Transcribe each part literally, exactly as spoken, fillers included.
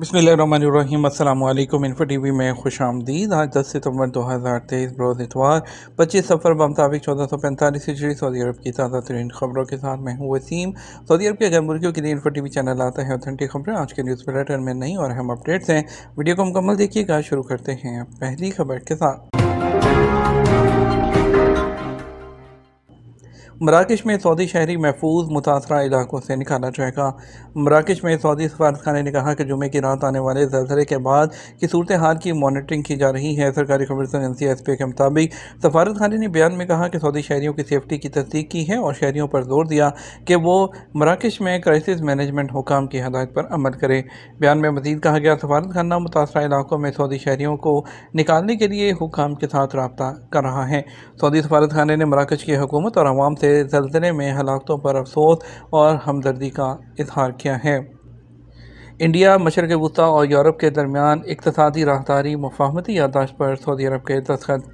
बिस्मिल्लाहिर्रहमानिर्रहीम। अस्सलाम वालेकुम। इन्फो टीवी में खुश आमदीद। आज दस सितंबर दो हज़ार तेईस बरोज़ इतवार पच्चीस सफर बमताबिक चौदह सौ पैंतालीस हिजरी सऊदी अरब की ताज़ा तरीन खबरों के साथ मैं हूँ वसीम। सऊदी अरब के गैर मुल्कियों के लिए इन्फो टीवी चैनल आता है ऑथेंटिक खबरें। आज के न्यूज़ बुलेटिन में नई और अहम अपडेट्स हैं, वीडियो को मुकम्मल देखिएगा। शुरू करते हैं पहली खबर के साथ। मराकश में सऊदी शहरी महफूज मुतासरा इलाकों से निकाला जाएगा। मराकश में सऊदी सफारतखाने ने कहा कि जुमे की रात आने वाले जलसले के बाद की सूरत हाल की मॉनिटरिंग की जा रही है। सरकारी खबरसां एजेंसी एस पी ए के मुताबिक सफारतखाने ने बयान में कहा कि सऊदी शहरियों की सेफ्टी की तस्दीक की है और शहरियों पर जोर दिया कि वो मराकश में क्राइसिस मैनेजमेंट हुकाम की हदायत पर अमल करें। बयान में मज़ीद कहा गया, सफारतखाना मुतासरा इलाकों में सऊदी शहरियों को निकालने के लिए हुकाम के साथ रब्ता कर रहा है। सऊदी सफारतखाने ने मराकश की हुकूमत और आवाम से ज़लज़ले में हलाकतों पर अफसोस और हमदर्दी का इजहार किया है। इंडिया, मशरक़ वस्ती और यूरोप के दरमियान इक़्तिसादी राहदारी मुफाहमती यादाश्त पर सऊदी अरब के दस्तखत।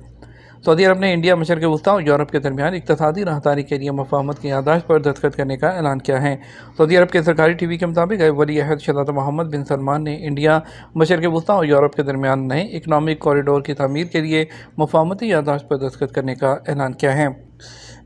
सऊदी अरब ने इंडिया, मशरक़ वस्ती और यूरोप के दरमियान इक़्तिसादी राहदारी के लिए मुफाहमत की यादाश्त पर दस्तखत करने का ऐलान किया है। सऊदी अरब के सरकारी टी वी के मुताबिक वली अहद शहज़ादा मोहम्मद बिन सलमान ने इंडिया, मशरक़ वस्ती और यूरोप के दरमियान नए इकनॉमिक कॉरिडोर की तमीर के लिए मुफाहमती यादाश्त पर दस्तखत करने का ऐलान किया है।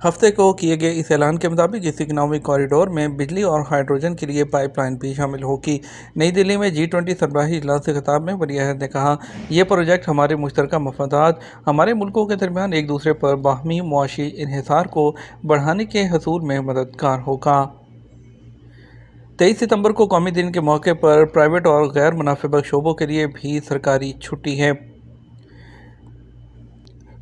हफ्ते को किए गए इस ऐलान के मुताबिक इस इकनॉमिक कॉरिडोर में बिजली और हाइड्रोजन के लिए पाइपलाइन भी शामिल होगी। नई दिल्ली में जी ट्वेंटी सरबराही इजलास से खिताब में वली अहद ने कहा, यह प्रोजेक्ट हमारे मुश्तरका मफादात, हमारे मुल्कों के दरमियान एक दूसरे पर बाहमी मुआशी इन्हिसार को बढ़ाने के हसूल में मददगार होगा। तेईस सितम्बर को कौमी दिन के मौके पर प्राइवेट और गैर मुनाफिबख्श शोबों के लिए भी सरकारी छुट्टी है।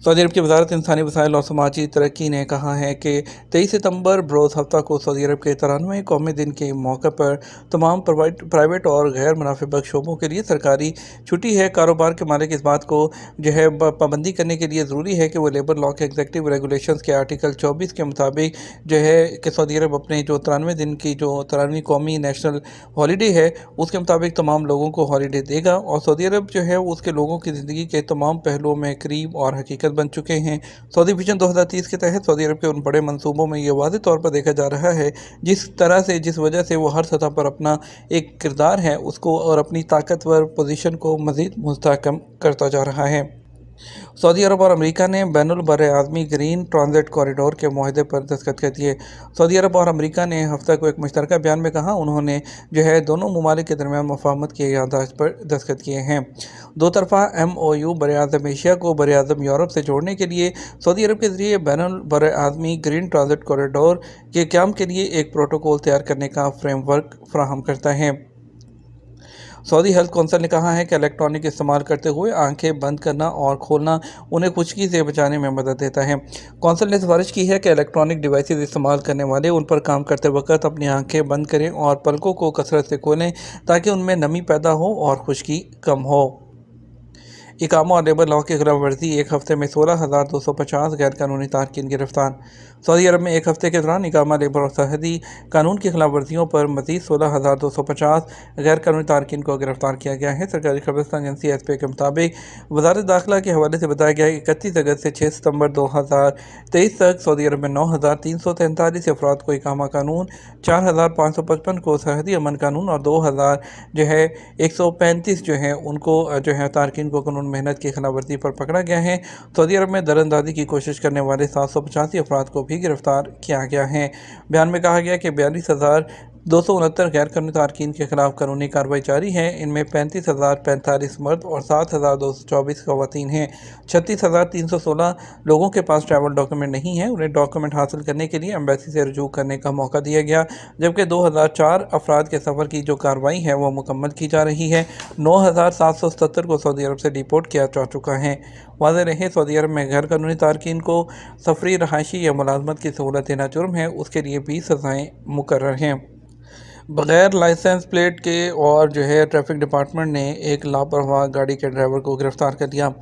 सऊदी अरब की वजारत इंसानी वसाइल और समाजी तरक्की ने कहा है कि तेईस सितंबर बरोज़ हफ्ता को सऊदी अरब के तिरानवे कौमी दिन के मौके पर तमाम प्राइवेट और गैर मुनाफिबख्श शोबों के लिए सरकारी छुट्टी है। कारोबार के मालिक इस बात को जो है पाबंदी करने के लिए ज़रूरी है कि वो लेबर लॉ के एग्जीक्यूटिव रेगुलेशन के आर्टिकल चौबीस के मुताबिक जो है कि सऊदी अरब अपने जो तिरानवे दिन की जो तिरानवी कौमी नेशनल हॉलीडे है उसके मुताबिक तमाम लोगों को हॉलीडे देगा और सऊदी अरब जो है उसके लोगों की ज़िंदगी के तमाम पहलुओं में करीब और हकीकत बन चुके हैं। सऊदी विजन दो हज़ार तीस के तहत सऊदी अरब के उन बड़े मंसूबों में ये वाज़े तौर पर देखा जा रहा है जिस तरह से जिस वजह से वो हर सतह पर अपना एक किरदार है उसको और अपनी ताकतवर पोजीशन को मज़ीद मुस्तहकम करता जा रहा है। सऊदी अरब और अमेरिका ने बैनुल बरे आज़मी ग्रीन ट्रांजिट कॉरिडोर के मुआहदे पर दस्तखत कर दिए। सऊदी अरब और अमेरिका ने हफ्ते को एक मुश्तरका बयान में कहा, उन्होंने जो है दोनों ममालिक के दरमियान मुफाहमत की यादाश्त पर दस्तखत किए हैं। दो तरफ़ा एम ओ यू बरे आज़म एशिया को बरे आज़म यूरोप से जोड़ने के लिए सऊदी अरब के ज़रिए बैनुल बरे आज़मी ग्रीन ट्रांजिट कॉरिडोर के काम के लिए एक प्रोटोकॉल तैयार करने का फ्रेमवर्क फराहम करता है। सऊदी हेल्थ कौंसिल ने कहा है कि इलेक्ट्रॉनिक इस्तेमाल करते हुए आंखें बंद करना और खोलना उन्हें खुश्की से बचाने में मदद देता है। कौंसिल ने सिफारिश की है कि इलेक्ट्रॉनिक डिवाइसेस इस्तेमाल करने वाले उन पर काम करते वक्त अपनी आंखें बंद करें और पलकों को कसरत से खोलें ताकि उनमें नमी पैदा हो और खुश्की कम हो। इकामा और लेबर लॉ की खिलाफ वर्जी, एक हफ्ते में सोलह हज़ार दो सौ पचास गैर कानूनी तारकिन गिरफ्तार। सऊदी अरब में एक हफ्ते के दौरान इकामा, लेबर और सरहदी कानून की खिलाफ वर्जियों पर मजीद सोलह हज़ार दो सौ पचास गैर कानूनी तारकिन को गिरफ्तार किया गया है। सरकारी खबरस्तान एजेंसी एस पी ए के मुताबिक वजारत दाखिला के हवाले से बताया गया है कि इकतीस अगस्त से छः सितम्बर दो हज़ार तेईस तक सऊदी अरब में नौ हज़ार तीन सौ तैंतालीस अफराद को इकामा कानून, चार हज़ार पाँच सौ पचपन को सरहदी अमन कानून और दो हज़ार जो है एक सौ पैंतीस जो है उनको जो है तारकिन को कानून मेहनत की खिलाफवर्जी पर पकड़ा गया है। सऊदी अरब में दरअंदाजी की कोशिश करने वाले सात सौ पचासी अफराद को भी गिरफ्तार किया गया है। बयान में कहा गया कि बयालीस हज़ार दो सौ उनहत्तर गैर कानूनी तारकिन के खिलाफ कानूनी कार्रवाई जारी है। इनमें पैंतीस हज़ार पैंतालीस मर्द और सात हज़ार दो सौ चौबीस खवातीन हैं। छत्तीस हज़ार तीन सौ सोलह लोगों के पास ट्रैवल डॉक्यूमेंट नहीं है, उन्हें डॉक्यूमेंट हासिल करने के लिए एम्बेसी से रजू करने का मौका दिया गया, जबकि दो हज़ार चार अफराद के सफ़र की जो कार्रवाई है वह मुकम्मल की जा रही है। नौ हज़ार सात सौ सत्तर को सऊदी अरब से डिपोर्ट किया जा चुका है। वाज़ेह रहे, सऊदी अरब में गैर कानूनी तारकिन को सफरी, रहायशी या मुलाजमत की सहूलत देना जुर्म है, उसके लिए भी सज़ाएँ मुकर्रर हैं। बग़ैर लाइसेंस प्लेट के और जो है ट्रैफिक डिपार्टमेंट ने एक लापरवाह गाड़ी के ड्राइवर को गिरफ़्तार कर लिया।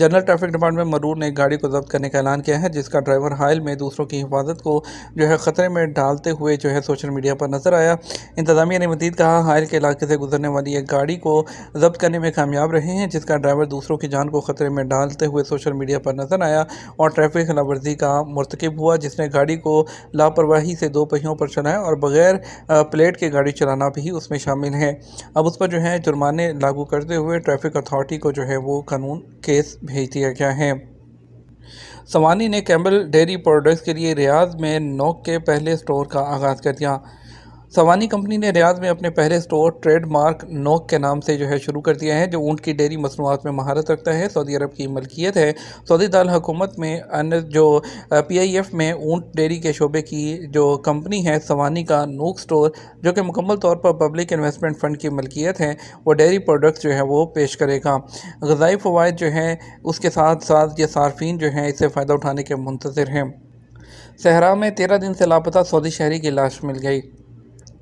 जनरल ट्रैफिक डिपार्टमेंट मरूर ने एक गाड़ी को जब्त करने का ऐलान किया है जिसका ड्राइवर हाइल में दूसरों की हिफाजत को जो है ख़तरे में डालते हुए जो है सोशल मीडिया पर नजर आया। इंतजामिया ने मजीद कहा, हाइल के इलाके से गुजरने वाली एक गाड़ी को जब्त करने में कामयाब रहे हैं जिसका ड्राइवर दूसरों की जान को ख़तरे में डालते हुए सोशल मीडिया पर नजर आया और ट्रैफिक खिलाफवर्जी का मरतकब हुआ, जिसने गाड़ी को लापरवाही से दो पहियों पर चलाया और बगैर प्लेट के गाड़ी चलाना भी उसमें शामिल है। अब उस पर जो है जुर्माने लागू करते हुए ट्रैफिक अथॉरिटी को जो है वो कानून केस भेज दिया गया है। सवानी ने कैम्बल डेयरी प्रोडक्ट्स के लिए रियाद में नोक के पहले स्टोर का आगाज़ कर दिया। सवानी कंपनी ने रियाद में अपने पहले स्टोर ट्रेडमार्क नोक के नाम से जो है शुरू कर दिया है, जो ऊँट की डेयरी मसनूआत में महारत रखता है। सऊदी अरब की मलकियत है। सऊदी दाल हुकूमत में अन्य जो पी आई एफ में ऊँट डेयरी के शोबे की जो कंपनी है सवानी का नोक स्टोर, जो कि मुकम्मल तौर पर पब्लिक इन्वेस्टमेंट फ़ंड की मलकियत है, वो डेयरी प्रोडक्ट्स जो है वो पेश करेगा। ग़िज़ाई फ़वाद जो है उसके साथ साथ ये सार्फिन जो है इससे फ़ायदा उठाने के मुंतज़िर हैं। सहरा में तेरह दिन से लापता सऊदी शहरी की लाश मिल गई।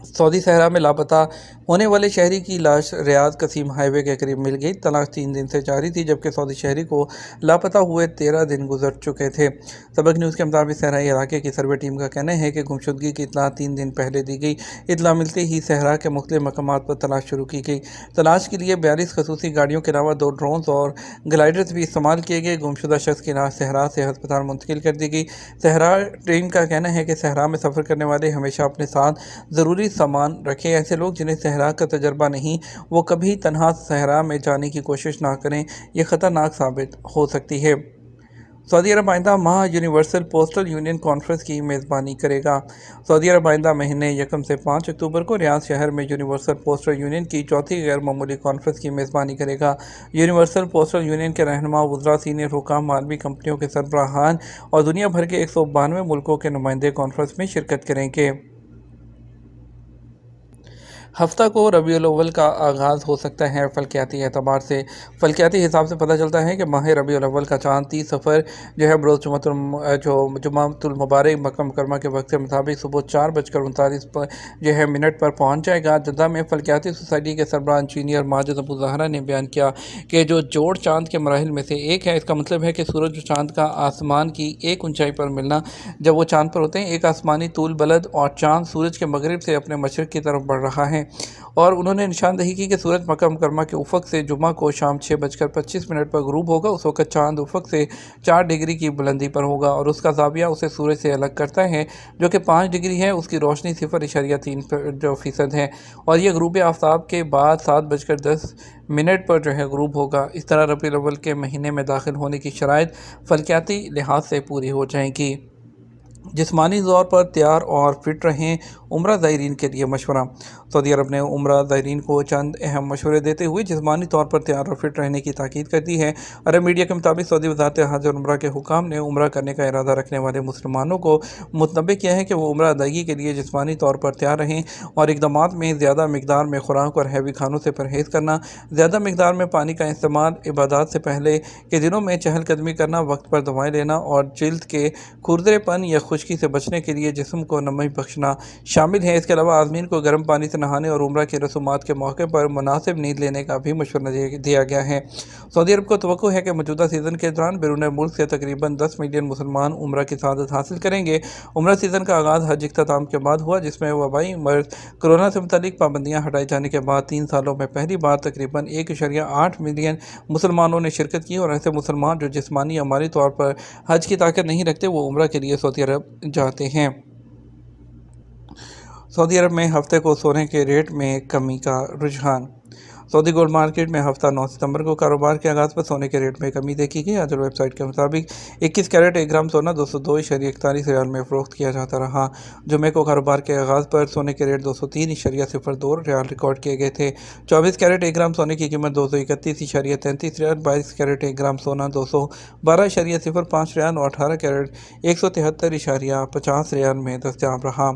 सऊदी सहरा में लापता होने वाले शहरी की लाश रियाद कसीम हाईवे के करीब मिल गई। तलाश तीन दिन से जारी थी जबकि सऊदी शहरी को लापता हुए तेरह दिन गुजर चुके थे। सबक न्यूज़ के मुताबिक सहराई इलाके की सर्वे टीम का कहना है कि गुमशुदगी की इतला तीन दिन पहले दी गई। इतला मिलते ही सहरा के मुख्तलिफ मकामात पर तलाश शुरू की गई। तलाश के लिए बयालीस खसूसी गाड़ियों के अलावा दो ड्रोन और ग्लाइडर्स भी इस्तेमाल किए गए। गुमशुदा शख्स की लाश सहरा से अस्पताल मुंतकिल कर दी गई। सहरा टीम का कहना है कि सहरा में सफ़र करने वाले हमेशा अपने साथ ज़रूरी सामान रखें। ऐसे लोग जिन्हें सहरा का तजर्बा नहीं वो कभी तन्हा सहरा में जाने की कोशिश ना करें, यह ख़तरनाक साबित हो सकती है। सऊदी अरब आइंदा माह यूनिवर्सल पोस्टल यूनियन कॉन्फ्रेंस की मेज़बानी करेगा। सऊदी अरब आइंदा महीने यकम से पाँच अक्टूबर को रियाद शहर में यूनिवर्सल पोस्टल यूनियन की चौथी गैर मामूली कॉन्फ्रेंस की मेज़बानी करेगा। यूनिवर्सल पोस्टल यूनियन के रहनुमा, वज़रा, सीनियर हुकाम, आलमी कंपनियों के सरबराहान और दुनिया भर के एक सौ बानवे मुल्कों के नुमाइंदे कॉन्फ्रेंस में शिरकत करेंगे। हफ्ता को रबी अल-अव्वल का आगाज़ हो सकता है फल्कियाती एतबार से। फल्कियाती हिसाब से पता चलता है कि माह रबी अल-अव्वल का चाँद तीस सफ़र जो है बरोज़ जुमा जो जुमातुल मुबारक मक्का मुकरमा के वक्त के मुताबिक सुबह चार बजकर उनतालीस पर जो है मिनट पर पहुंच जाएगा। जद्दा में फल्कियाती सोसाइटी के सरबराह इंजीनियर माजिद अबू ज़हरा ने बयान किया कि जो जोड़ चाँद के मराहिल में से एक है। इसका मतलब है कि सूरज चाँद का आसमान की एक ऊंचाई पर मिलना। जब वो चाँद पर होते हैं एक आसमानी तूल बलद और चाँद सूरज के मगरिब से अपने मशरक़ की तरफ बढ़ रहा है। और उन्होंने निशानदही की कि सूरज मक्का मुकरमा के उफक से जुमा को शाम छः बजकर पच्चीस मिनट पर ग़ुरूब होगा। उस वक्त चाँद उफक से चार डिग्री की बुलंदी पर होगा और उसका ज़ाविया उसे सूरज से अलग करता है जो कि पाँच डिग्री है। उसकी रोशनी सिफर इशारिया तीन जो फ़ीसद है और यह ग़ुरूब आफ्ताब के बाद सात बजकर दस मिनट पर जो है ग़ुरूब होगा। इस तरह रबी अव्वल के महीने में दाखिल होने की शराइत फल्कियाती लिहाज से पूरी हो जाएंगी। जिस्मानी तौर पर तैयार और फिट रहें, उम्रा ज़ायरीन के लिए मशवरा। सऊदी अरब ने उम्रा ज़ायरीन को चंद अहम मशवरे देते हुए जिस्मानी तौर पर तैयार और फिट रहने की ताकीद कर दी है। अरब मीडिया के मुताबिक सऊदी वज़ारत हज और उम्रा के हुकाम ने उम्रा करने का इरादा रखने वाले मुसलमानों को मुतनबे किया है कि वो उम्रा अदायगी के लिए जिस्मानी तौर पर तैयार रहें और इक़दामात में ज़्यादा मिक़दार में खुराक और हैवी खानों से परहेज़ करना, ज़्यादा मिक़दार में पानी का इस्तेमाल, इबादत से पहले के दिनों में चहलकदमी करना, वक्त पर दवाएँ लेना और जल्द के खुरदरेपन या खुश्की से बचने के लिए जिस्म को नमी बख्शना शामिल है। इसके अलावा आज़मीन को गर्म पानी से नहाने और उम्रा की रसूमात के मौके पर मुनासिब नींद लेने का भी मशवरा दिया गया है। सऊदी अरब को तवक्को है कि मौजूदा सीज़न के दौरान बैरून मुल्क से तकरीबन दस मिलियन मुसलमान उम्रा की सआदत हासिल करेंगे। उम्रा सीज़न का आगाज़ हज इख्तिताम के बाद हुआ जिसमें वबाई मर्ज़ कोरोना से मुतालिक पाबंदियाँ हटाए जाने के बाद तीन सालों में पहली बार तकरीबन एक इशारिया आठ मिलियन मुसलमानों ने शिरकत की और ऐसे मुसलमान जो जिस्मानी हमारी तौर पर हज की ताकत नहीं रखते वो उम्रा के लिए सऊदी अरब जाते हैं। सऊदी अरब में हफ्ते को सोने के रेट में कमी का रुझान। सऊदी गोल्ड मार्केट में हफ्ता नौ सितंबर को कारोबार के आगाज़ पर सोने के रेट में कमी देखी गई। आजकल वेबसाइट के मुताबिक इक्कीस कैरेट एक ग्राम सोना दो सौ दो इशारिया इकतालीस रियाल में फ़रोख्त किया जाता रहा। जुमे को कारोबार के आगाज़ पर सोने के रेट दो सौ तीन इशारिया सिफर दो रियाल रिकॉर्ड किए गए थे। चौबीस कैरेट एक ग्राम सोने की कीमत दो सौ इकतीस इशारिया तैंतीस रियाल, बाईस कैरेट एक ग्राम सोना दो सौ बारह इशारिया सिफर पाँच रियाल और अठारह कैरेट एक सौ तिहत्तर इशारिया पचास रियाल में दस्तियाब रहा।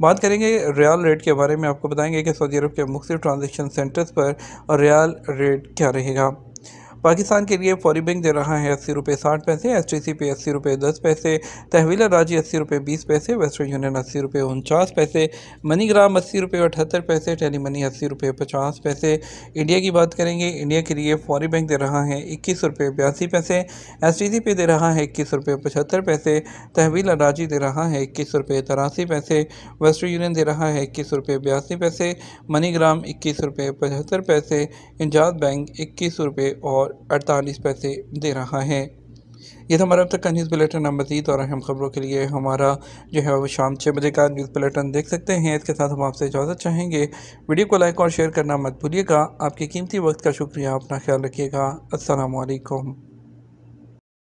बात करेंगे रियाल रेट के बारे में। आपको बताएंगे कि सऊदी अरब के मुख्तलिफ ट्रांजेक्शन सेंटर्स पर रियाल रेट क्या रहेगा। पाकिस्तान के लिए फौरी बैंक दे रहा है अस्सी रुपये साठ पैसे, एस टी सी पे अस्सी रुपये दस पैसे, तहवील राजी अस्सी रुपये बीस पैसे, वेस्टर्न यूनियन अस्सी रुपये उनचास पैसे, मनीग्राम अस्सी रुपये अठहत्तर पैसे, टेली मनी अस्सी रुपये पचास पैसे। इंडिया की बात करेंगे, इंडिया के लिए फौरी बैंक दे रहा है इक्कीस रुपये बयासी पैसे, एस टी सी पे दे रहा है इक्कीस रुपये पचहत्तर पैसे, तहवील राजी दे रहा है इक्कीस रुपये तिरासी पैसे, वेस्टर्न यूनियन दे रहा है इक्कीस रुपये बयासी पैसे, मनीग्राम इक्कीस रुपये पचहत्तर पैसे, इंजाद बैंक इक्कीस रुपये और अड़तालीस पैसे दे रहा है। ये था हमारा अब तक का न्यूज़ बुलेटिन। हम मज़ीद और अहम खबरों के लिए हमारा जो है वो शाम छः बजे का न्यूज़ बुलेटिन देख सकते हैं। इसके साथ हम आपसे इजाज़त चाहेंगे। वीडियो को लाइक और शेयर करना मत भूलिएगा। आपके कीमती वक्त का शुक्रिया। अपना ख्याल रखिएगा। अस्सलाम वालेकुम।